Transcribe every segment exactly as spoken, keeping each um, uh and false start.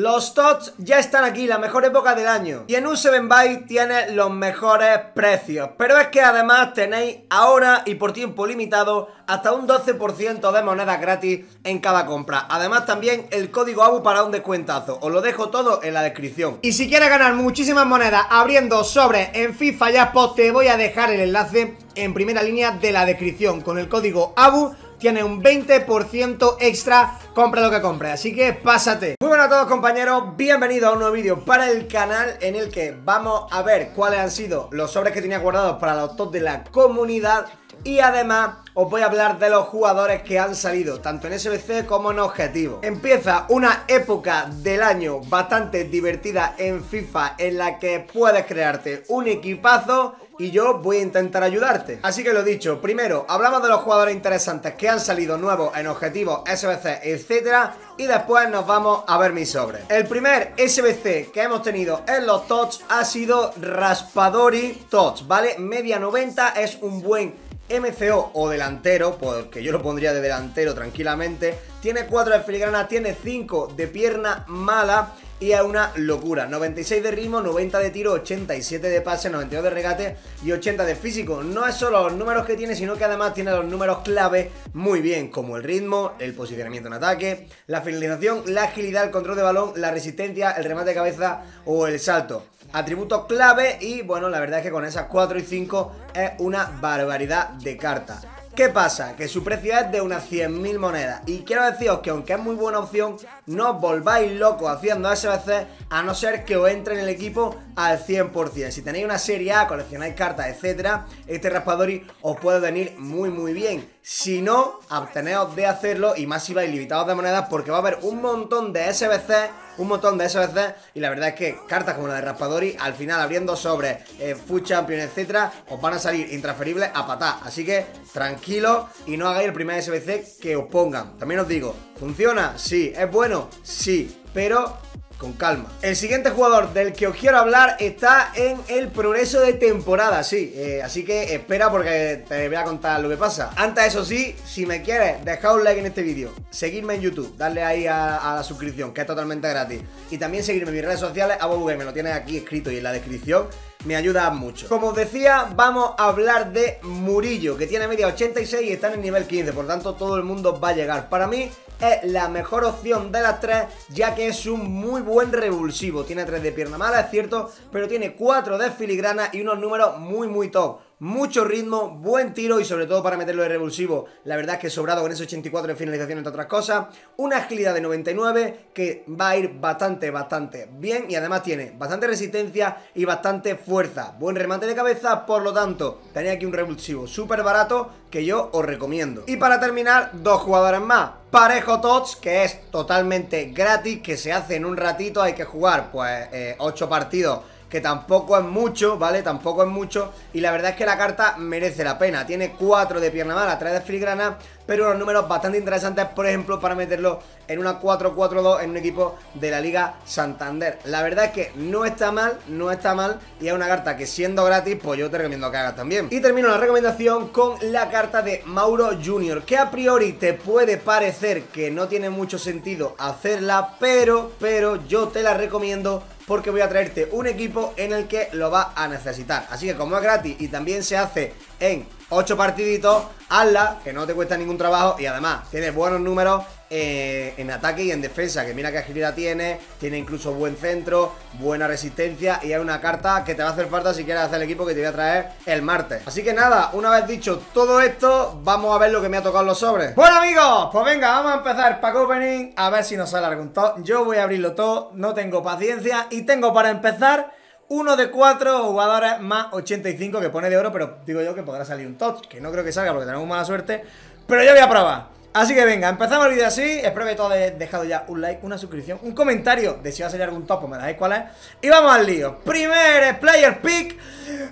Los tots ya están aquí, la mejor época del año. Y en un siete by tiene los mejores precios. Pero es que además tenéis ahora y por tiempo limitado hasta un doce por ciento de monedas gratis en cada compra. Además también el código A B U para un descuentazo. Os lo dejo todo en la descripción. Y si quieres ganar muchísimas monedas abriendo sobres en FIFA y Jackpot, te voy a dejar el enlace en primera línea de la descripción. Con el código A B U tiene un veinte por ciento extra, compra lo que compre, así que pásate. Muy buenas a todos, compañeros, bienvenidos a un nuevo vídeo para el canal, en el que vamos a ver cuáles han sido los sobres que tenía guardados para los tops de la comunidad. Y además os voy a hablar de los jugadores que han salido tanto en S B C como en objetivo. Empieza una época del año bastante divertida en FIFA, en la que puedes crearte un equipazo y yo voy a intentar ayudarte. Así que lo dicho, primero hablamos de los jugadores interesantes que han salido nuevos en objetivos, S B C, etcétera, y después nos vamos a ver mis sobres. El primer S B C que hemos tenido en los tots ha sido Raspadori Tots, ¿vale? Media noventa, es un buen M C O o delantero, porque yo lo pondría de delantero tranquilamente. Tiene cuatro de filigrana, tiene cinco de pierna mala y es una locura. noventa y seis de ritmo, noventa de tiro, ochenta y siete de pase, noventa y dos de regate y ochenta de físico. No es solo los números que tiene, sino que además tiene los números clave muy bien, como el ritmo, el posicionamiento en ataque, la finalización, la agilidad, el control de balón, la resistencia, el remate de cabeza o el salto. Atributos clave. Y bueno, la verdad es que con esas cuatro y cinco es una barbaridad de carta. ¿Qué pasa? Que su precio es de unas cien mil monedas. Y quiero deciros que aunque es muy buena opción, no os volváis locos haciendo S B C, a no ser que os entre en el equipo al cien por cien. Si tenéis una serie A, coleccionáis cartas, etcétera, este Raspadori os puede venir muy muy bien. Si no, absteneos de hacerlo, y más si vais limitados de monedas, porque va a haber un montón de S B C, un montón de S B C, y la verdad es que cartas como la de Raspadori, al final abriendo sobres, eh, Foot Champion, etcétera, os van a salir intransferibles a patá. Así que tranquilos y no hagáis el primer S B C que os pongan. También os digo, ¿funciona? Sí. ¿Es bueno? Sí, pero con calma. El siguiente jugador del que os quiero hablar está en el progreso de temporada, sí, eh, así que espera porque te voy a contar lo que pasa. Antes, eso sí, si me quieres, dejad un like en este vídeo, seguirme en YouTube, darle ahí a, a la suscripción, que es totalmente gratis, y también seguirme en mis redes sociales, A B U G, me lo tienes aquí escrito y en la descripción. Me ayuda mucho. Como os decía, vamos a hablar de Murillo, que tiene media ochenta y seis y está en el nivel quince. Por tanto, todo el mundo va a llegar. Para mí es la mejor opción de las tres, ya que es un muy buen revulsivo. Tiene tres de pierna mala, es cierto, pero tiene cuatro de filigrana y unos números muy muy top. Mucho ritmo, buen tiro y sobre todo para meterlo de revulsivo, la verdad es que sobrado con ese ochenta y cuatro de finalización, entre otras cosas. Una agilidad de noventa y nueve que va a ir bastante, bastante bien, y además tiene bastante resistencia y bastante fuerza. Buen remate de cabeza, por lo tanto, tenéis aquí un revulsivo súper barato que yo os recomiendo. Y para terminar, dos jugadores más. Parejo Tots, que es totalmente gratis, que se hace en un ratito, hay que jugar pues eh, ocho partidos, que tampoco es mucho, ¿vale? Tampoco es mucho. Y la verdad es que la carta merece la pena. Tiene cuatro de pierna mala, tres de filigrana, pero unos números bastante interesantes, por ejemplo, para meterlo en una cuatro cuatro dos en un equipo de la Liga Santander. La verdad es que no está mal, no está mal. Y es una carta que siendo gratis, pues yo te recomiendo que hagas también. Y termino la recomendación con la carta de Mauro Junior, que a priori te puede parecer que no tiene mucho sentido hacerla, pero, pero yo te la recomiendo, porque voy a traerte un equipo en el que lo vas a necesitar. Así que como es gratis y también se hace en ocho partiditos, hazla, que no te cuesta ningún trabajo. Y además tienes buenos números eh, en ataque y en defensa, que mira qué agilidad tiene, tiene incluso buen centro, buena resistencia, y es una carta que te va a hacer falta si quieres hacer el equipo que te voy a traer el martes. Así que nada, una vez dicho todo esto, vamos a ver lo que me ha tocado en los sobres. Bueno, amigos, pues venga, vamos a empezar pack opening, a ver si nos sale algún top. Yo voy a abrirlo todo, no tengo paciencia. Y tengo para empezar uno de cuatro jugadores más ochenta y cinco, que pone de oro, pero digo yo que podrá salir un top, que no creo que salga porque tenemos mala suerte, pero yo voy a probar. Así que venga, empezamos el vídeo así. Espero que todos hayáis dejado ya un like, una suscripción, un comentario de si va a salir algún top, pues me dejáis cuál es. Y vamos al lío. Primer player pick.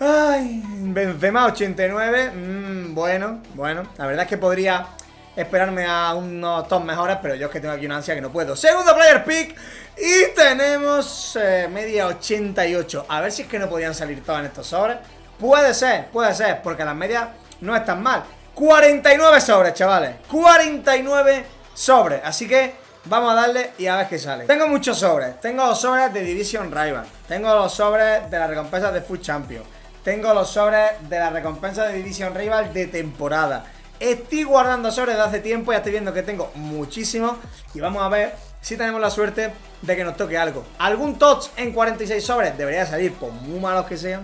Ay, Benzema ochenta y nueve. Mm, bueno, bueno, la verdad es que podría esperarme a unos top mejores, pero yo es que tengo aquí una ansia que no puedo. Segundo player pick. Y tenemos eh, media ochenta y ocho. A ver si es que no podían salir todos en estos sobres. Puede ser, puede ser, porque las medias no están mal. Cuarenta y nueve sobres, chavales, cuarenta y nueve sobres. Así que Vamos a darle y a ver qué sale. Tengo muchos sobres. Tengo los sobres de Division Rival. Tengo los sobres de las recompensas de Food Champions. Tengo los sobres de las recompensas de Division Rival de temporada. Estoy guardando sobres de hace tiempo. Ya estoy viendo que tengo muchísimos. Y vamos a ver si tenemos la suerte de que nos toque algo. Algún touch en cuarenta y seis sobres debería salir, por muy malos que sean.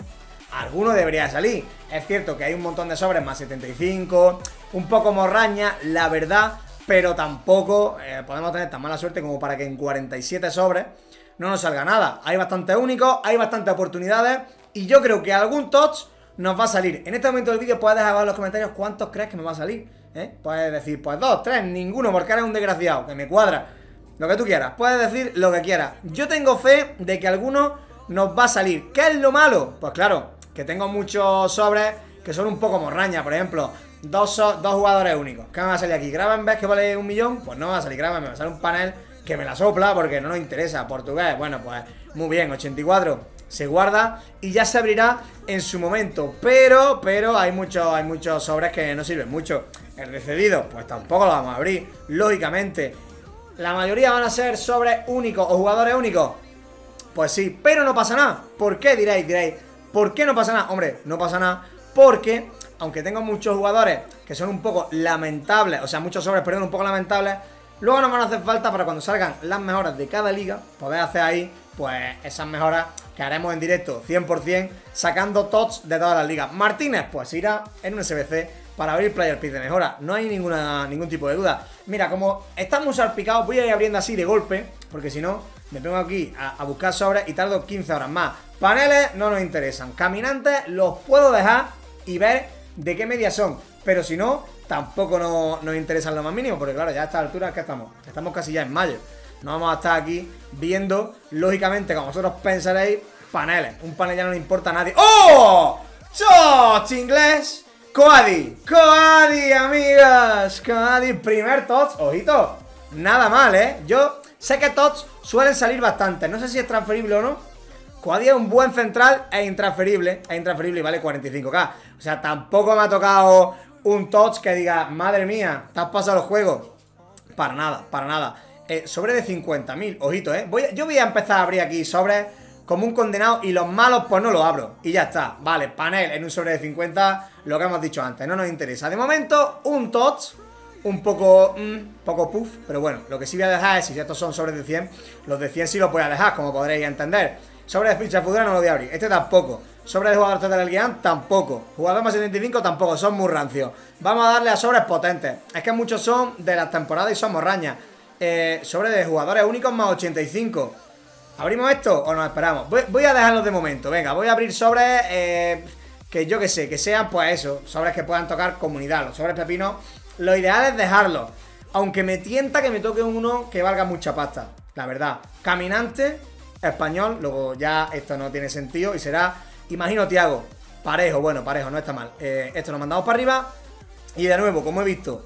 Alguno debería salir. Es cierto que hay un montón de sobres más setenta y cinco. Un poco morraña, la verdad. Pero tampoco eh, podemos tener tan mala suerte como para que en cuarenta y siete sobres no nos salga nada. Hay bastantes únicos, hay bastantes oportunidades. Y yo creo que algún touch nos va a salir. En este momento del vídeo puedes dejar abajo en los comentarios cuántos crees que me va a salir. ¿Eh? Puedes decir, pues dos, tres, ninguno, porque eres un desgraciado, que me cuadra. Lo que tú quieras, puedes decir lo que quieras. Yo tengo fe de que alguno nos va a salir. ¿Qué es lo malo? Pues claro, que tengo muchos sobres que son un poco morraña, por ejemplo. Dos, dos jugadores únicos. ¿Qué me va a salir aquí? ¿Graben ves que vale un millón? Pues no me va a salir Graben, me va a salir un panel que me la sopla porque no nos interesa. Portugués, bueno, pues muy bien, ochenta y cuatro. Se guarda y ya se abrirá en su momento. Pero, pero hay muchos hay muchos sobres que no sirven mucho. El de cedido, pues tampoco lo vamos a abrir, lógicamente. ¿La mayoría van a ser sobres únicos o jugadores únicos? Pues sí, pero no pasa nada. ¿Por qué diréis, diréis? ¿Por qué no pasa nada? Hombre, no pasa nada porque... aunque tengo muchos jugadores que son un poco lamentables, o sea, muchos sobres, perdón, un poco lamentables, luego nos van a hacer falta para cuando salgan las mejoras de cada liga, poder hacer ahí, pues, esas mejoras que haremos en directo cien por cien, sacando tots de todas las ligas. Martínez, pues, irá en un S B C para abrir Player Pick de mejora, no hay ninguna, ningún tipo de duda. Mira, como están muy salpicados, voy a ir abriendo así de golpe, porque si no, me pongo aquí a, a buscar sobres y tardo quince horas más. Paneles no nos interesan, caminantes los puedo dejar y ver de qué media son, pero si no, tampoco nos, nos interesan lo más mínimo, porque claro, ya a esta altura que estamos, estamos casi ya en mayo, no vamos a estar aquí viendo, lógicamente, como vosotros pensaréis, paneles, un panel ya no le importa a nadie. ¡Oh! ¡Touch inglés! ¡Coadi! ¡Coadi, amigas! ¡Coadi! Primer touch, ojito, nada mal, ¿eh? Yo sé que touch suelen salir bastante, no sé si es transferible o no. Coadi es un buen central e intransferible. Es intransferible y vale cuarenta y cinco k. O sea, tampoco me ha tocado un touch que diga, madre mía, te has pasado los juegos. Para nada, para nada. eh, Sobre de cincuenta mil, ojito, eh voy a, yo voy a empezar a abrir aquí sobres como un condenado y los malos pues no los abro y ya está. Vale, panel en un sobre de cincuenta. Lo que hemos dicho antes, no nos interesa. De momento, un touch un poco, mmm, poco puff, pero bueno, lo que sí voy a dejar es, si estos son sobres de cien, los de cien sí los voy a dejar, como podréis entender. Sobre de ficha futura no lo voy a abrir, este tampoco. Sobre de jugador total del guián, tampoco. Jugador más setenta y cinco, tampoco, son muy rancios. Vamos a darle a sobres potentes. Es que muchos son de las temporadas y son morrañas. eh, Sobre de jugadores únicos más ochenta y cinco. ¿Abrimos esto o nos esperamos? Voy, voy a dejarlos de momento, venga, voy a abrir sobres eh, que yo que sé, que sean pues eso, sobres que puedan tocar comunidad. Los sobres pepinos, lo ideal es dejarlos, aunque me tienta que me toque uno que valga mucha pasta, la verdad. Caminante español, luego ya esto no tiene sentido y será, imagino, Tiago Parejo, bueno, Parejo, no está mal. eh, Esto lo mandamos para arriba y de nuevo, como he visto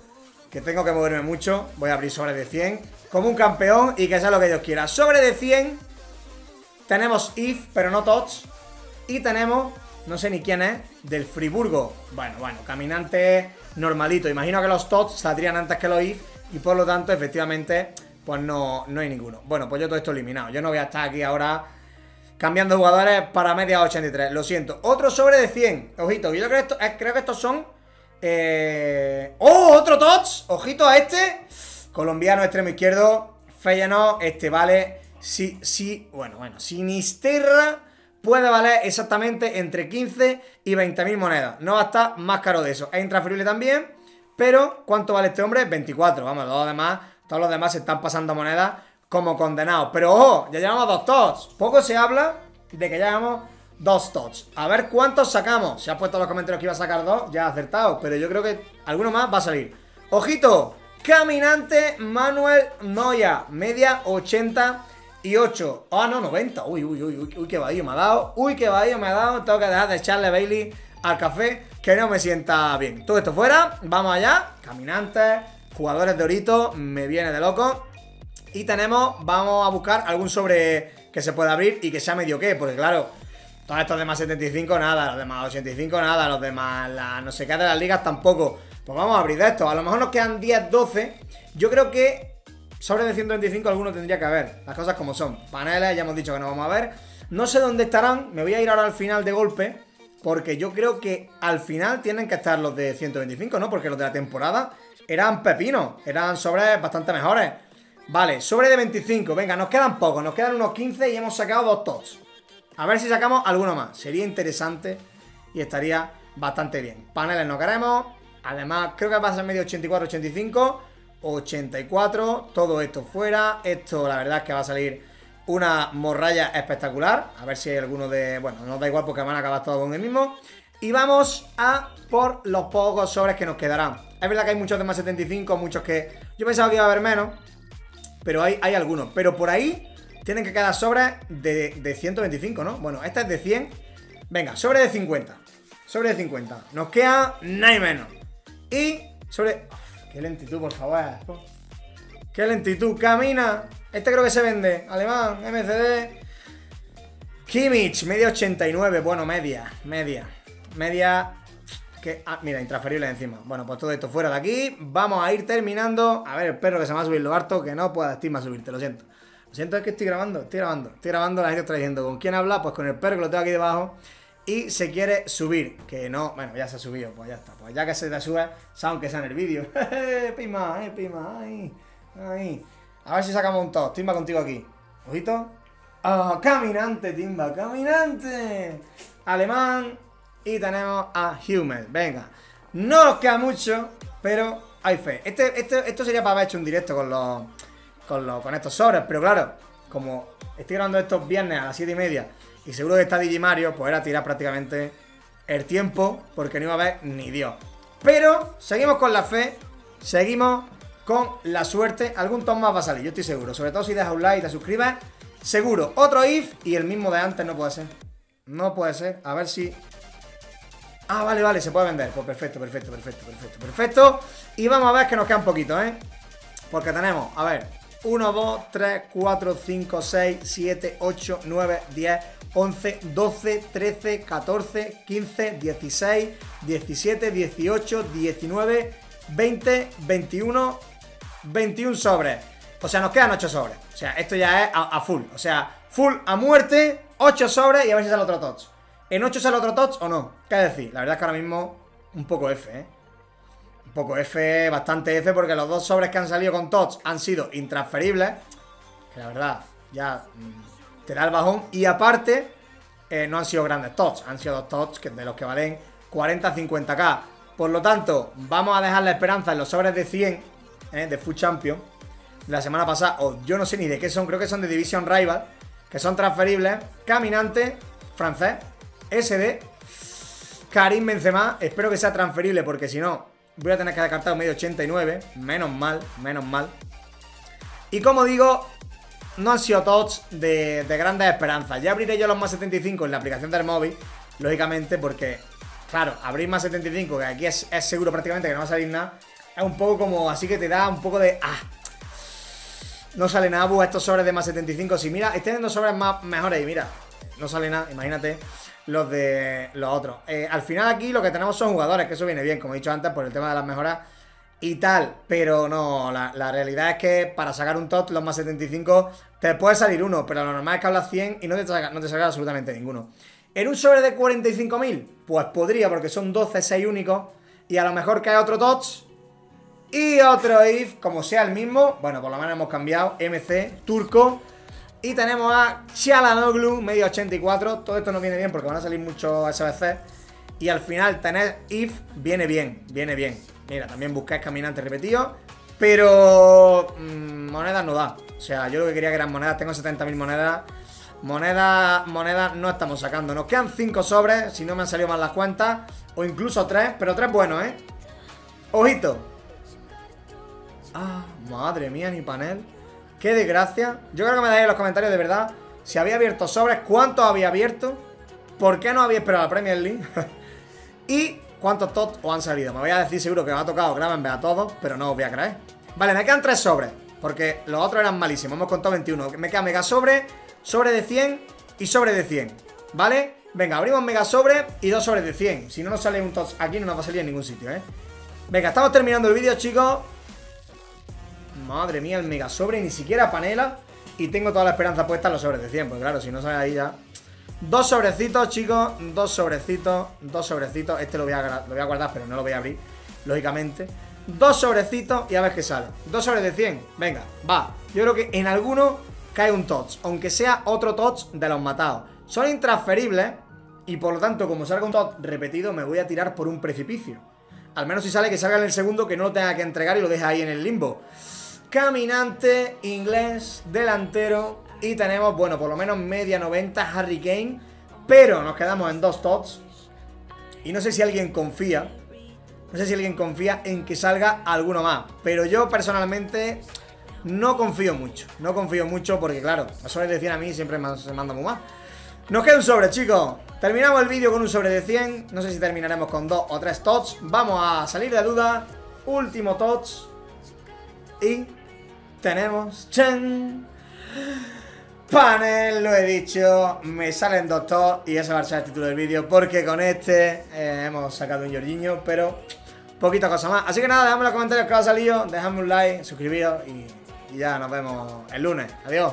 que tengo que moverme mucho, voy a abrir sobre de cien como un campeón y que sea lo que Dios quiera. Sobre de cien tenemos If, pero no Tots. Y tenemos, no sé ni quién es, del Friburgo, bueno, bueno, caminante normalito, imagino que los Tots saldrían antes que los If y por lo tanto, efectivamente, pues no, no hay ninguno. Bueno, pues yo todo esto eliminado. Yo no voy a estar aquí ahora cambiando jugadores para media ochenta y tres. Lo siento. Otro sobre de cien. Ojito. Yo creo que, esto, creo que estos son... Eh... ¡Oh! ¡Otro touch! Ojito a este. Colombiano, extremo izquierdo. Feyenoord. Este vale... Sí, sí... Bueno, bueno. Sinisterra puede valer exactamente entre quince y veinte mil monedas. No va a estar más caro de eso. Es intransferible también. Pero, ¿cuánto vale este hombre? veinticuatro. Vamos, los demás... Todos los demás se están pasando monedas como condenados. Pero ojo, ya llevamos dos tots. Poco se habla de que ya llevamos dos tots. A ver cuántos sacamos. Se ha puesto en los comentarios que iba a sacar dos. Ya ha acertado. Pero yo creo que alguno más va a salir. Ojito. Caminante Manuel Noya. Media ochenta y ocho. Ah, no, noventa. Uy, uy, uy, uy. Uy, qué bahío me ha dado. Uy, qué bahío me ha dado. Tengo que dejar de echarle Bailey al café, que no me sienta bien. Todo esto fuera. Vamos allá. Caminante. Jugadores de orito, me viene de loco. Y tenemos, vamos a buscar algún sobre que se pueda abrir y que sea medio qué, porque claro, todos estos demás setenta y cinco nada, los demás ochenta y cinco nada, los demás la no sé qué de las ligas tampoco. Pues vamos a abrir de estos, a lo mejor nos quedan diez, doce. Yo creo que Sobre de ciento veinticinco alguno tendría que haber. Las cosas como son. Paneles, ya hemos dicho que no vamos a ver. No sé dónde estarán. Me voy a ir ahora al final de golpe, porque yo creo que al final tienen que estar los de ciento veinticinco, ¿no? Porque los de la temporada eran pepinos. Eran sobres bastante mejores. Vale, sobre de veinticinco. Venga, nos quedan pocos. Nos quedan unos quince y hemos sacado dos tots. A ver si sacamos alguno más. Sería interesante y estaría bastante bien. Paneles no queremos. Además, creo que va a ser medio ochenta y cuatro, ochenta y cinco, ochenta y cuatro. Todo esto fuera. Esto, la verdad es que va a salir una morralla espectacular. A ver si hay alguno de... Bueno, nos da igual porque van a acabar todos con el mismo. Y vamos a por los pocos sobres que nos quedarán. Es verdad que hay muchos de más setenta y cinco, muchos que... Yo pensaba que iba a haber menos, pero hay, hay algunos. Pero por ahí tienen que quedar sobres de, de ciento veinticinco, ¿no? Bueno, esta es de cien. Venga, sobre de cincuenta. Sobre de cincuenta. Nos queda nada y menos. Y sobre... ¡Qué lentitud, por favor! ¡Qué lentitud! ¡Camina! Este creo que se vende. Alemán, M C D. Kimmich, media ochenta y nueve. Bueno, media, media. Media... Que, ah, mira, intransferible encima. Bueno, pues todo esto fuera de aquí. Vamos a ir terminando. A ver, el perro que se me va a subir lo harto, que no pueda estima subirte, lo siento. Lo siento, es que estoy grabando, estoy grabando. Estoy grabando, la gente está diciendo, ¿con quién habla? Pues con el perro que lo tengo aquí debajo. Y se quiere subir, que no, bueno, ya se ha subido, pues ya está, pues ya que se te sube, aunque sea en el vídeo. Pima, eh, pima, ay, ay. A ver si sacamos un top, Timba contigo aquí. Ojito. Oh, caminante, Timba, caminante. Alemán. Y tenemos a Hummel, venga. No nos queda mucho, pero hay fe. Este, este, esto sería para haber hecho un directo con los, con los, con estos sobres, pero claro, como estoy grabando estos viernes a las siete y media. Y seguro que está Digimario, pues era tirar prácticamente el tiempo, porque no iba a haber ni Dios. Pero seguimos con la fe, seguimos con la suerte. Algún top más va a salir, yo estoy seguro. Sobre todo si dejas un like y te suscribes, seguro. Otro if y el mismo de antes no puede ser. No puede ser, a ver si... Ah, vale, vale, se puede vender. Pues perfecto, perfecto, perfecto, perfecto, perfecto. Y vamos a ver que nos queda un poquito, ¿eh? Porque tenemos, a ver... uno, dos, tres, cuatro, cinco, seis, siete, ocho, nueve, diez, once, doce, trece, catorce, quince, dieciséis, diecisiete, dieciocho, diecinueve, veinte, veintiuno, veintiún sobres. O sea, nos quedan ocho sobres. O sea, esto ya es a, a full. O sea, full a muerte, ocho sobres y a ver si sale otro touch. ¿En ocho sale otro touch o no? ¿Qué decir? La verdad es que ahora mismo un poco F, ¿eh? Un poco F, bastante F, porque los dos sobres que han salido con tots han sido intransferibles. Que la verdad, ya mm, te da el bajón. Y aparte, eh, no han sido grandes tots. Han sido dos tots que, de los que valen cuarenta a cincuenta k. Por lo tanto, vamos a dejar la esperanza en los sobres de cien, eh, de Food Champion, de la semana pasada. O yo no sé ni de qué son, creo que son de Division Rival, que son transferibles. Caminante, francés, S D, Karim Benzema. Espero que sea transferible, porque si no... Voy a tener que descartar medio ochenta y nueve. Menos mal, menos mal. Y como digo, no han sido tots de, de grandes esperanzas. Ya abriré yo los más setenta y cinco en la aplicación del móvil, lógicamente, porque claro, abrir más setenta y cinco, que aquí es, es seguro prácticamente que no va a salir nada. Es un poco como, así que te da un poco de ah, no sale nada. Pues estos sobres de más setenta y cinco, si mira, estén dando sobres más mejores y mira, no sale nada, imagínate los de los otros. Eh, al final aquí lo que tenemos son jugadores, que eso viene bien, como he dicho antes, por el tema de las mejoras y tal. Pero no, la, la realidad es que para sacar un top, los más setenta y cinco, te puede salir uno, pero lo normal es que hablas cien y no te salga, no te salga absolutamente ninguno. En un sobre de cuarenta y cinco mil, pues podría, porque son doce, seis únicos, y a lo mejor cae otro tots y otro if, como sea el mismo. Bueno, por lo menos hemos cambiado, M C, turco. Y tenemos a Chalanoglu, medio ochenta y cuatro. Todo esto no viene bien porque van a salir muchos S B C. Y al final tener if viene bien, viene bien. Mira, también buscáis caminantes repetidos. Pero... Mmm, monedas no da. O sea, yo lo que quería que eran monedas. Tengo setenta mil monedas. Monedas, monedas no estamos sacando. Nos quedan cinco sobres, si no me han salido mal las cuentas. O incluso tres, pero tres buenos, ¿eh? Ojito. Ah, madre mía, ni panel. ¡Qué desgracia! Yo creo que me dais en los comentarios de verdad si había abierto sobres, cuántos había abierto, por qué no había esperado a la Premier League y cuántos tots os han salido. Me voy a decir seguro que me ha tocado, grábenme a todos, pero no os voy a creer. Vale, me quedan tres sobres, porque los otros eran malísimos. Hemos contado veintiuno. Me queda mega sobre, sobre de cien y sobre de cien. ¿Vale? Venga, abrimos mega sobre y dos sobres de cien. Si no nos sale un tots aquí, no nos va a salir en ningún sitio, ¿eh? Venga, estamos terminando el vídeo, chicos. Madre mía, el mega sobre, ni siquiera panela. Y tengo toda la esperanza puesta en los sobres de cien. Pues claro, si no sale ahí ya. Dos sobrecitos, chicos. Dos sobrecitos. Dos sobrecitos. Este lo voy a, lo voy a guardar, pero no lo voy a abrir, lógicamente. Dos sobrecitos y a ver qué sale. Dos sobres de cien. Venga, va. Yo creo que en alguno cae un Tots. Aunque sea otro Tots de los matados. Son intransferibles. Y por lo tanto, como salga un Tots repetido, me voy a tirar por un precipicio. Al menos si sale, que salga en el segundo, que no lo tenga que entregar y lo deja ahí en el limbo. Caminante, inglés, delantero. Y tenemos, bueno, por lo menos media noventa, Harry Kane. Pero nos quedamos en dos Tots. Y no sé si alguien confía. No sé si alguien confía en que salga alguno más. Pero yo personalmente no confío mucho. No confío mucho porque, claro, las sobres de cien a mí siempre se manda muy mal. Nos queda un sobre, chicos. Terminamos el vídeo con un sobre de cien. No sé si terminaremos con dos o tres Tots. Vamos a salir de duda. Último Tots. Y tenemos... ¡Chan! Panel, lo he dicho. Me salen dos Tots. Y ese va a ser el título del vídeo. Porque con este eh, hemos sacado un Jorginho. Pero poquita cosa más. Así que nada, dejadme en los comentarios que os ha salido. Dejadme un like, suscribiros. Y, y ya nos vemos el lunes. Adiós.